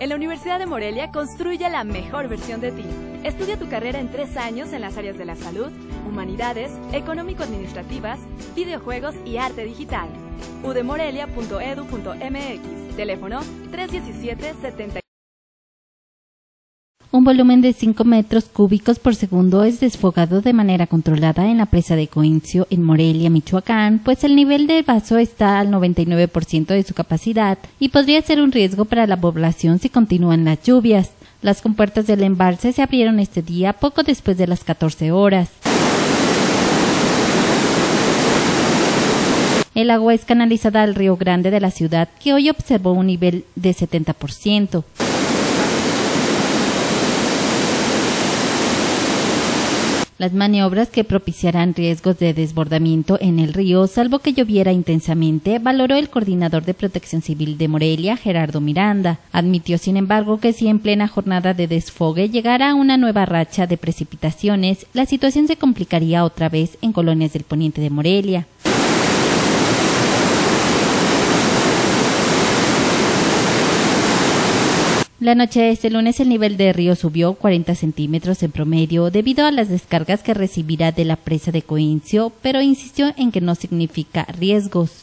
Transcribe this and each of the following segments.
En la Universidad de Morelia construye la mejor versión de ti. Estudia tu carrera en 3 años en las áreas de la salud, humanidades, económico-administrativas, videojuegos y arte digital. udemorelia.edu.mx. Teléfono 317-70. Un volumen de 5 metros cúbicos por segundo es desfogado de manera controlada en la presa de Cointzio, en Morelia, Michoacán, pues el nivel del vaso está al 99% de su capacidad y podría ser un riesgo para la población si continúan las lluvias. Las compuertas del embalse se abrieron este día poco después de las 14 horas. El agua es canalizada al Río Grande de la ciudad, que hoy observó un nivel de 70%. Las maniobras que propiciarán riesgos de desbordamiento en el río, salvo que lloviera intensamente, valoró el coordinador de Protección Civil de Morelia, Gerardo Miranda. Admitió, sin embargo, que si en plena jornada de desfogue llegara una nueva racha de precipitaciones, la situación se complicaría otra vez en colonias del poniente de Morelia. La noche de este lunes el nivel del río subió 40 centímetros en promedio debido a las descargas que recibirá de la presa de Cointzio, pero insistió en que no significa riesgos.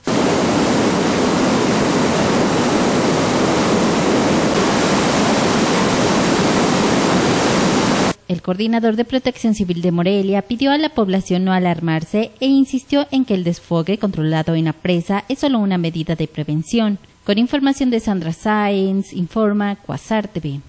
El coordinador de Protección Civil de Morelia pidió a la población no alarmarse e insistió en que el desfogue controlado en la presa es solo una medida de prevención. Con información de Sandra Saenz, informa Quasar TV.